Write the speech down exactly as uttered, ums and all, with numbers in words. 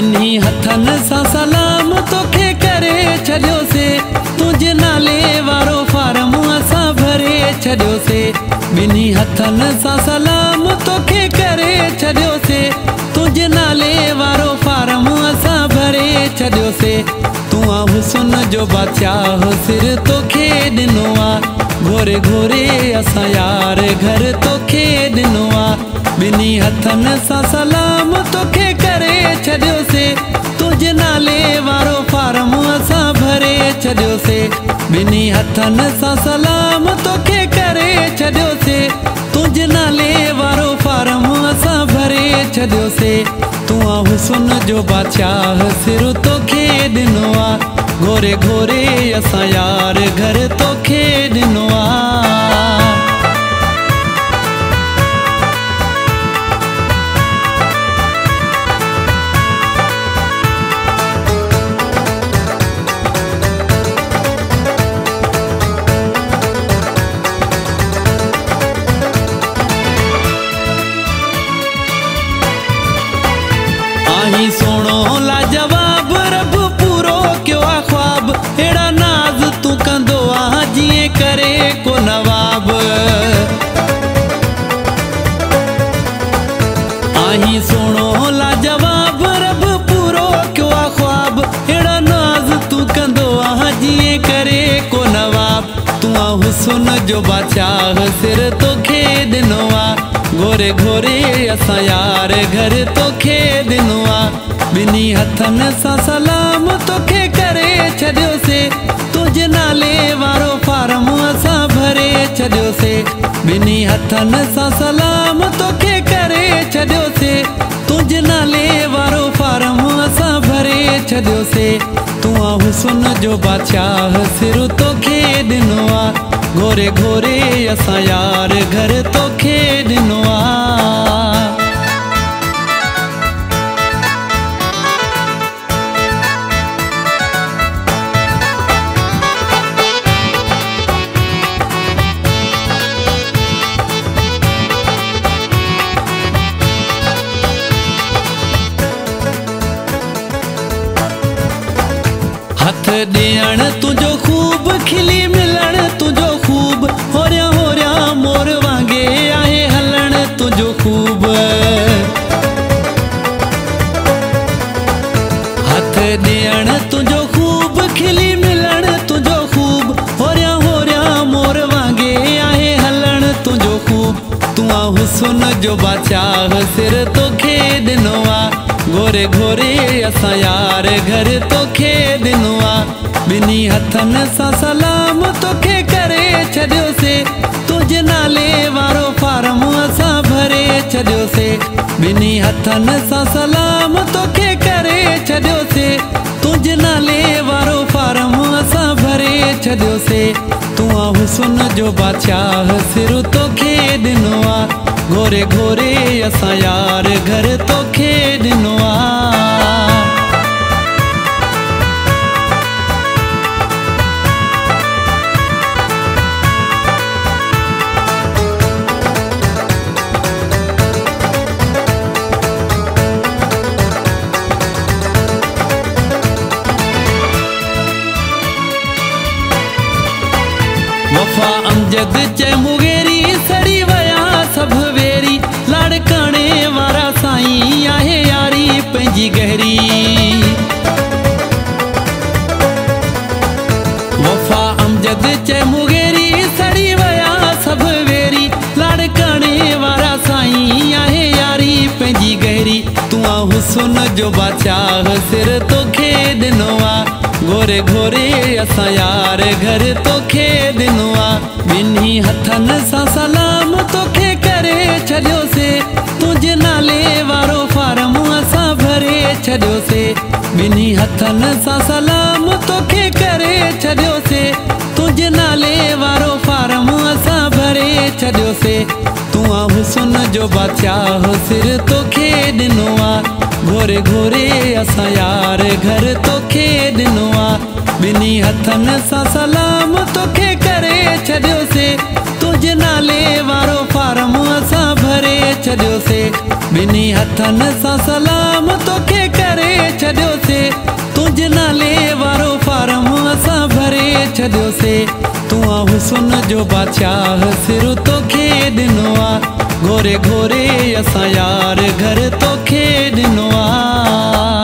बिन्ही हथन सां सलाम तोखे करे छड्योसे, तुझे नाले वारो फार्म असां भरे छड्योसे। बिन्ही हथन सां सलाम तोखे करे छड्योसे, तुझे नाले वारो फार्म असां भरे छड्योसे। तू आ हुस्न जो बादशाह सिर तोखे ॾिनो आ, घोरे घोरे असां यार घर तोखे ॾिनो आ। बिन्ही हथन सां सलाम तोखे करे छड्योसे, तुझे नाले वारो फार्म असां भरे छड्योसे। बिन्ही हथन सां सलाम तोखे करे छड्योसे, तुझे नाले वारो फार्म असां भरे छड्योसे। तू आ हुस्न जो बादशाह सिर तोखे ॾिनो आ, घोरे घोरे असां यार घर तोखे ॾिनो आ। आही सोनो लाजवाब रब पूरो क्यों आ ख्वाब, एड़ा नाज तू कंदो आ जिए करे को नवाब। आही सोनो लाजवाब रब पूरो क्यों आ ख्वाब, एड़ा नाज तू कंदो आ जिए करे को नवाब। तू आ हुस्न जो बादशाह सिर तोखे ॾिनो आ, घोरे घोरे असां यार घर तोखे ॾिनो आ। बिन्ही हथन सां सलाम तोखे करे छड्योसे, तुझे नाले वारो फार्म असां भरे छड्योसे। बिन्ही हथन सां सलाम तोखे करे छड्योसे, तुझे नाले वारो फार्म असां भरे छड्योसे। तू आ हुस्न जो बादशाह सिर तोखे ॾिनो आ, घोरे घोरे असां यार घर तोखे ॾिनो आ। हथ देण तुझो खूब, खिली मिलण तुझो खूब, होरिया होरिया मोर वांगे आहे हलण तुझो खूब। हथ देण तुझो खूब, खिली मिलण तुझो खूब, होरिया होरिया मोर वांगे आहे हलण तुझो खूब। तू आ हुस्न जो बादशाह सिर तोखे ॾिनो आ, घोरे घोरे असां यार घर तोखे ॾिनो आ। बिन्ही हथन सां सलाम तोखे करे छड्योसे, तुझे नाले वारो फार्म असां भरे छड्योसे। बिन्ही हथन सां सलाम तोखे करे छड्योसे, तुझे नाले वारो फार्म असां भरे छड्योसे। तू आ हुस्न जो बादशाह सिर तोखे ॾिनो आ, घोरे घोरे असां यार घर तोखे ॾिनो आ। वफ़ा अमजद चए मुगेरी, सड़ी वया सब वेरी, लाड़काणे वारा साईं आहे यारी पंहिंजी गहरी। वफ़ा अमजद चए मुगेरी, सड़ी वया सब वेरी, लाड़काणे वारा साईं आहे यारी पंहिंजी गहरी। तू आ हुस्न जो बादशाह सिर तोखे ॾिनो आ, घोरे घोरे असां यार घर तोखे ॾिनो आ। बिन्ही हथन सां सलाम तोखे करे छड्योसे, तुझे नाले वारो फार्म असां भरे छड्योसे। बिन्ही हथन सां सलाम तोखे करे छड्योसे, तुझे नाले वारो फार्म असां भरे छड्योसे। तू आ हुस्न जो बादशाह सिर तोखे ॾिनो आ, घोरे घोरे असां यार घर तोखे ॾिनो आ। बिन्ही हथन सां सलाम तोखे करे छड्योसे, तुझे नाले वारो फार्म असां भरे छड्योसे। बिन्ही हथन सां सलाम तोखे करे करे छड्योसे तुझे नाले वारो फारम असा भरे छड्योसे। तू आ हुस्न जो बादशाह सिर तोखे दिनो आ, घोरे घोरे असा यार घर तोखे दिनो आ।